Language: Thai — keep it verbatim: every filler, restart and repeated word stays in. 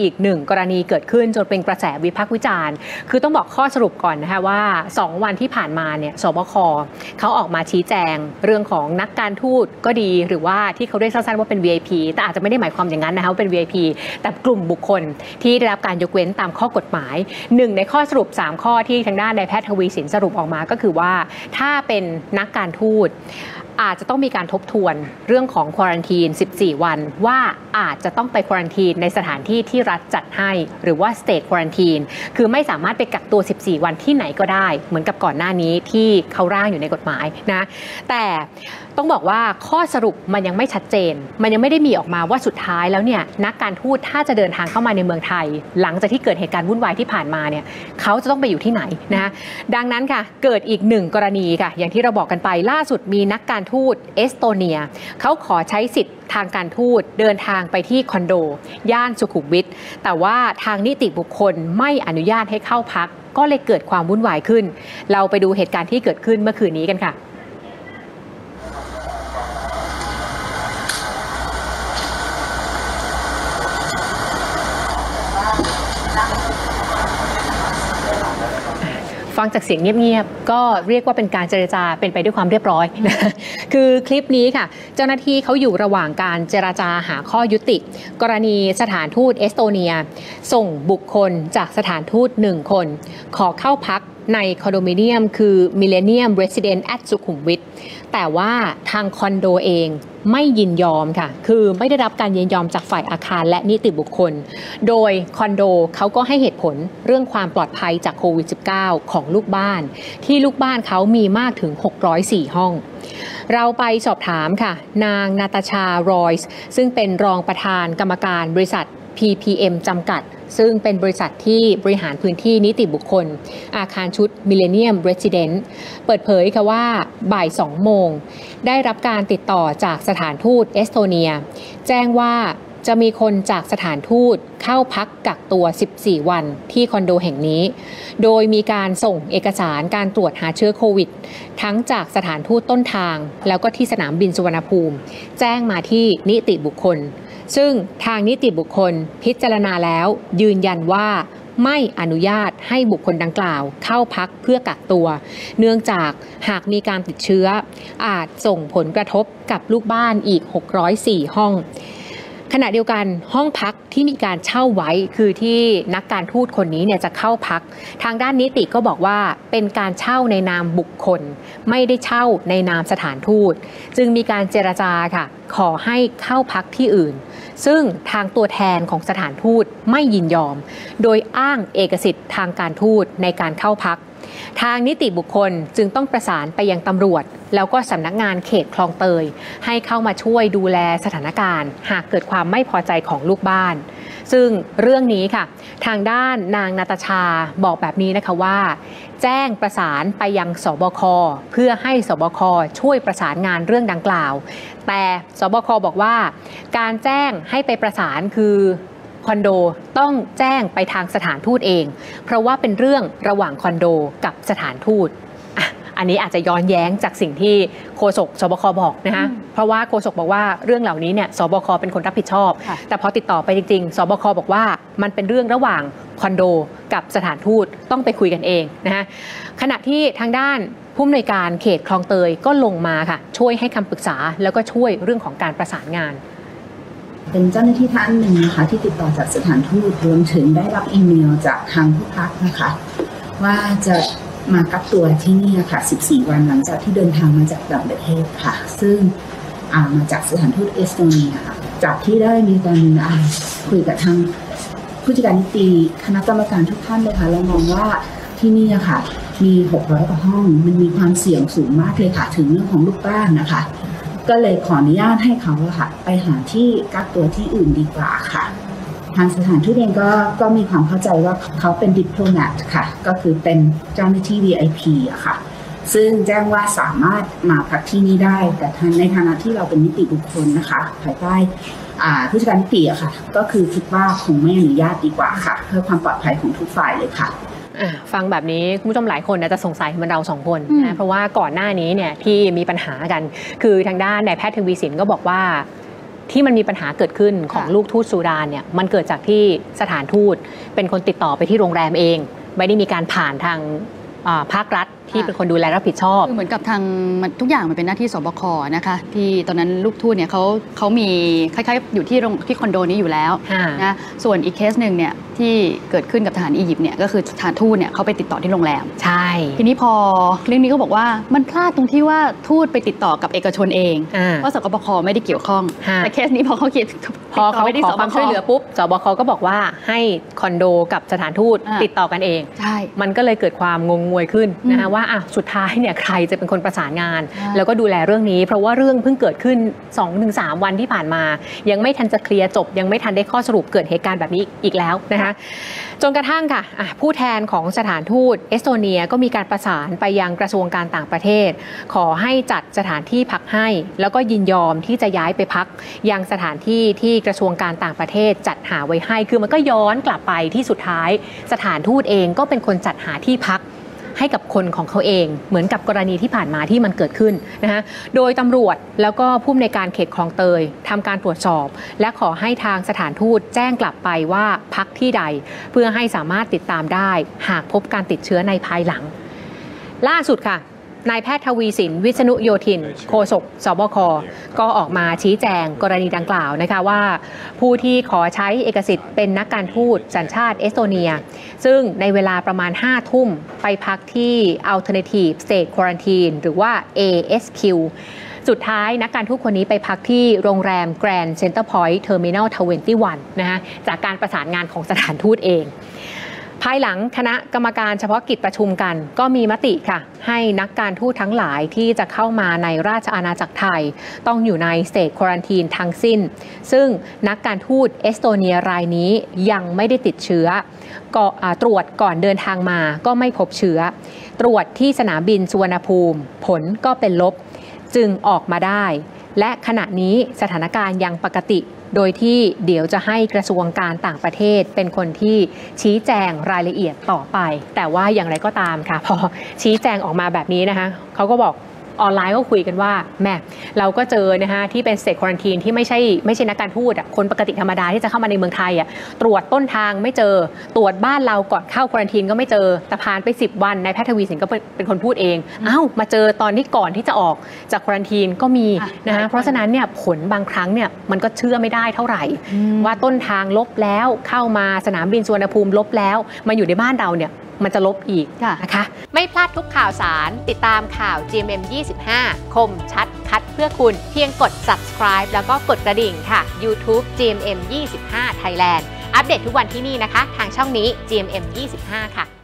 อีกหนึ่งกรณีเกิดขึ้นจนเป็นกระแสวิพากษ์วิจารณ์คือต้องบอกข้อสรุปก่อนนะคะว่าสองวันที่ผ่านมาเนี่ยสบค.เขาออกมาชี้แจงเรื่องของนักการทูตก็ดีหรือว่าที่เขาเรียกสั้นๆว่าเป็น วี ไอ พี แต่อาจจะไม่ได้หมายความอย่างนั้นนะคะว่าเป็น วี ไอ พี แต่กลุ่มบุคคลที่ได้รับการยกเว้นตามข้อกฎหมายหนึ่งในข้อสรุปสามข้อที่ทางด้านนายแพทย์ทวีสินสรุปออกมาก็คือว่าถ้าเป็นนักการทูตอาจจะต้องมีการทบทวนเรื่องของควอรันทีนสิบสี่วันว่าอาจจะต้องไปควอรันทีนในสถานที่ที่รัฐจัดให้หรือว่าสเตทควอรันทีนคือไม่สามารถไปกักตัวสิบสี่วันที่ไหนก็ได้เหมือนกับก่อนหน้านี้ที่เขาร่างอยู่ในกฎหมายนะแต่ต้องบอกว่าข้อสรุปมันยังไม่ชัดเจนมันยังไม่ได้มีออกมาว่าสุดท้ายแล้วเนี่ยนักการทูตถ้าจะเดินทางเข้ามาในเมืองไทยหลังจากที่เกิดเหตุการณ์วุ่นวายที่ผ่านมาเนี่ยเขาจะต้องไปอยู่ที่ไหนนะดังนั้นค่ะเกิดอีกหนึ่งกรณีค่ะอย่างที่เราบอกกันไปล่าสุดมีนักการทูตเอสโตเนียเขาขอใช้สิทธิ์ทางการทูตเดินทางไปที่คอนโดย่านสุขุมวิทแต่ว่าทางนิติบุคคลไม่อนุญาตให้เข้าพักก็เลยเกิดความวุ่นวายขึ้นเราไปดูเหตุการณ์ที่เกิดขึ้นเมื่อคืนนี้กันค่ะฟังจากเสียงเงียบๆก็เรียกว่าเป็นการเจรจาเป็นไปด้วยความเรียบร้อยนะคือคลิปนี้ค่ะเจ้าหน้าที่เขาอยู่ระหว่างการเจรจาหาข้อยุติกรณีสถานทูตเอสโตเนียส่งบุคคลจากสถานทูตหนึ่งคนขอเข้าพักในคอนโดมิเนียมคือมิเลเนียมเรสซิเดนต์แอทสุขุมวิทแต่ว่าทางคอนโดเองไม่ยินยอมค่ะคือไม่ได้รับการยินยอมจากฝ่ายอาคารและนิติบุคคลโดยคอนโดเขาก็ให้เหตุผลเรื่องความปลอดภัยจากโควิด สิบเก้า ของลูกบ้านที่ลูกบ้านเขามีมากถึงหกร้อยสี่ห้องเราไปสอบถามค่ะนางนาตาชารอยส์ซึ่งเป็นรองประธานกรรมการบริษัท พี พี เอ็ม จำกัดซึ่งเป็นบริษัทที่บริหารพื้นที่นิติบุคคลอาคารชุดมิเลเนียมเรสซิเดนต์เปิดเผยค่ะว่าบ่ายสองโมงได้รับการติดต่อจากสถานทูตเอสโตเนียแจ้งว่าจะมีคนจากสถานทูตเข้าพักกักตัวสิบสี่วันที่คอนโดแห่งนี้โดยมีการส่งเอกสารการตรวจหาเชื้อโควิดทั้งจากสถานทูตต้นทางแล้วก็ที่สนามบินสุวรรณภูมิแจ้งมาที่นิติบุคคลซึ่งทางนิติบุคคลพิจารณาแล้วยืนยันว่าไม่อนุญาตให้บุคคลดังกล่าวเข้าพักเพื่อกักตัวเนื่องจากหากมีการติดเชื้ออาจส่งผลกระทบกับลูกบ้านอีกหกร้อยสี่ห้องขณะเดียวกันห้องพักที่มีการเช่าไว้คือที่นักการทูตคนนี้เนี่ยจะเข้าพักทางด้านนิติก็บอกว่าเป็นการเช่าในนามบุคคลไม่ได้เช่าในนามสถานทูตจึงมีการเจรจาค่ะขอให้เข้าพักที่อื่นซึ่งทางตัวแทนของสถานทูตไม่ยินยอมโดยอ้างเอกสิทธิ์ทางการทูตในการเข้าพักทางนิติบุคคลจึงต้องประสานไปยังตำรวจแล้วก็สำนักงานเขตคลองเตยให้เข้ามาช่วยดูแลสถานการณ์หากเกิดความไม่พอใจของลูกบ้านซึ่งเรื่องนี้ค่ะทางด้านนางนาตาชาบอกแบบนี้นะคะว่าแจ้งประสานไปยังสบค.เพื่อให้สบค.ช่วยประสานงานเรื่องดังกล่าวแต่สบค.บอกว่าการแจ้งให้ไปประสานคือคอนโดต้องแจ้งไปทางสถานทูตเองเพราะว่าเป็นเรื่องระหว่างคอนโดกับสถานทูตอันนี้อาจจะย้อนแย้งจากสิ่งที่โฆษกสบคบอกนะคะเพราะว่าโฆษกบอกว่าเรื่องเหล่านี้เนี่ยสบคเป็นคนรับผิดชอบแต่พอติดต่อไปจริงๆสบคบอกว่ามันเป็นเรื่องระหว่างคอนโดกับสถานทูตต้องไปคุยกันเองนะคะขณะที่ทางด้านผู้อำนวยการเขตคลองเตยก็ลงมาค่ะช่วยให้คำปรึกษาแล้วก็ช่วยเรื่องของการประสานงานเป็นเจ้าหน้าที่ท่านหนึ่งนะคะที่ติดต่อจากสถานทูตรวมถึงได้รับอีเมลจากทางผู้พักนะคะว่าจะมากักตัวที่นี่ค่ะสิบสี่วันหลังจากที่เดินทางมาจากต่างประเทศค่ะซึ่งมาจากสถานทูตเอสโตเนียค่ะจากที่ได้มีการคุยกับทางผู้จัดการนิติคณะกรรมการทุกท่านเลยค่ะเรามองว่าที่นี่ค่ะมีหกร้อยกว่าห้องมันมีความเสี่ยงสูงมากเลยค่ะถึงเรื่องของลูกบ้านนะคะก็เลยขออนุญาตให้เขาค่ะไปหาที่กักตัวที่อื่นดีกว่าค่ะทางสถานทูตเองก็ก็มีความเข้าใจว่าเขาเป็นดิปโลแมตค่ะก็คือเป็นเจ้าหน้าที่ วี ไอ พี อะค่ะซึ่งแจ้งว่าสามารถมาพักที่นี่ได้แต่ในฐานะที่เราเป็นนิติบุคคลนะคะภายใต้ผู้จัดการนิติอะค่ะก็คือคิดว่าคงไม่อนุญาตดีกว่าค่ะเพื่อความปลอดภัยของทุกฝ่ายเลยค่ะฟังแบบนี้คุณผู้ชมหลายคนนะจะสงสัยเหมือนเราสองคนนะเพราะว่าก่อนหน้านี้เนี่ยที่มีปัญหากันคือทางด้านนายแพทย์ทวีสินก็บอกว่า ที่มันมีปัญหาเกิดขึ้นของลูกทูตซูดานเนี่ยมันเกิดจากที่สถานทูตเป็นคนติดต่อไปที่โรงแรมเองไม่ได้มีการผ่านทางภาครัฐที่เป็นคนดูแลรับผิดชอบคือเหมือนกับทางทุกอย่างมันเป็นหน้าที่สบคนะคะที่ตอนนั้นลูกทูตเนี่ยเขาเขามีคล้ายๆอยู่ที่ที่คอนโดนี้อยู่แล้วนะส่วนอีกเคสหนึ่งเนี่ยที่เกิดขึ้นกับทหารอียิปต์เนี่ยก็คือสถานทูตเนี่ยเขาไปติดต่อที่โรงแรมใช่ทีนี้พอเรื่องนี้ก็บอกว่ามันพลาดตรงที่ว่าทูตไปติดต่อกับเอกชนเองเพราะสบคไม่ได้เกี่ยวข้องแต่เคสนี้พอเขาเกี่ยวพอเขาไม่ได้ขอความช่วยเหลือปุ๊บสบคก็บอกว่าให้คอนโดกับสถานทูตติดต่อกันเองใช่มันก็เลยเกิดความงงงวยขึ้นนะคะว่าสุดท้ายเนี่ยใครจะเป็นคนประสานงานแล้วก็ดูแลเรื่องนี้เพราะว่าเรื่องเพิ่งเกิดขึ้น สองถึงสาม วันที่ผ่านมายังไม่ทันจะเคลียร์จบยังไม่ทันได้ข้อสรุปเกิดเหตุการณ์แบบนี้อีกแล้วนะคะจนกระทั่งค่ะผู้แทนของสถานทูตเอสโตเนียก็มีการประสานไปยังกระทรวงการต่างประเทศขอให้จัดสถานที่พักให้แล้วก็ยินยอมที่จะย้ายไปพักยังสถานที่ที่กระทรวงการต่างประเทศจัดหาไว้ให้คือมันก็ย้อนกลับไปที่สุดท้ายสถานทูตเองก็เป็นคนจัดหาที่พักให้กับคนของเขาเองเหมือนกับกรณีที่ผ่านมาที่มันเกิดขึ้นนะคะโดยตำรวจแล้วก็ผู้อำนวยการเขตคลองเตยทำการตรวจสอบและขอให้ทางสถานทูตแจ้งกลับไปว่าพักที่ใดเพื่อให้สามารถติดตามได้หากพบการติดเชื้อในภายหลังล่าสุดค่ะนายแพทย์ทวีสินวิษณุโยธินโฆษกสบคก็ออกมาชี้แจงกรณีดังกล่าวนะคะว่าผู้ที่ขอใช้เอกสิทธิ์เป็นนักการทูตสัญชาติเอสโตเนียซึ่งในเวลาประมาณห้าทุ่มไปพักที่ Alternative State Quarantine หรือว่า เอ เอส คิว สุดท้ายนักการทูตคนนี้ไปพักที่โรงแรม Grand Center Point Terminal ทเวนตี้วัน นะคะจากการประสานงานของสถานทูตเองภายหลังคณะกรรมการเฉพาะกิจประชุมกันก็มีมติค่ะให้นักการทูตทั้งหลายที่จะเข้ามาในราชอาณาจักรไทยต้องอยู่ในสเตทควอรันทีนทั้งสิ้นซึ่งนักการทูตเอสโตเนียรายนี้ยังไม่ได้ติดเชื้อก็ตรวจก่อนเดินทางมาก็ไม่พบเชื้อตรวจที่สนามบินสุวรรณภูมิผลก็เป็นลบจึงออกมาได้และขณะนี้สถานการณ์ยังปกติโดยที่เดี๋ยวจะให้กระทรวงการต่างประเทศเป็นคนที่ชี้แจงรายละเอียดต่อไปแต่ว่าอย่างไรก็ตามค่ะพอชี้แจงออกมาแบบนี้นะคะเขาก็บอกออนไลน์ก็คุยกันว่าแม่เราก็เจอนะคะที่เป็นสเตทควอรันทีนที่ไม่ใช่ไม่ใช่นักการทูตอ่ะคนปกติธรรมดาที่จะเข้ามาในเมืองไทยอ่ะตรวจต้นทางไม่เจอตรวจบ้านเราก่อนเข้าควอรันทีนก็ไม่เจอแต่ผ่านไปสิบวันนายแพทย์ทวีสินก็เป็นคนพูดเองอ้าวมาเจอตอนที่ก่อนที่จะออกจากควอรันทีนก็มีนะคะเพราะฉะนั้นเนี่ยผลบางครั้งเนี่ยมันก็เชื่อไม่ได้เท่าไหร่ว่าต้นทางลบแล้วเข้ามาสนามบินสุวรรณภูมิลบแล้วมาอยู่ในบ้านเราเนี่ยมันจะลบอีกนะคะไม่พลาดทุกข่าวสารติดตามข่าว จี เอ็ม เอ็ม ยี่สิบห้า คมชัดคัดเพื่อคุณเพียงกด subscribe แล้วก็กดกระดิ่งค่ะ YouTube จี เอ็ม เอ็ม ยี่สิบห้า Thailand อัปเดตทุกวันที่นี่นะคะทางช่องนี้ จี เอ็ม เอ็ม ยี่สิบห้า ค่ะ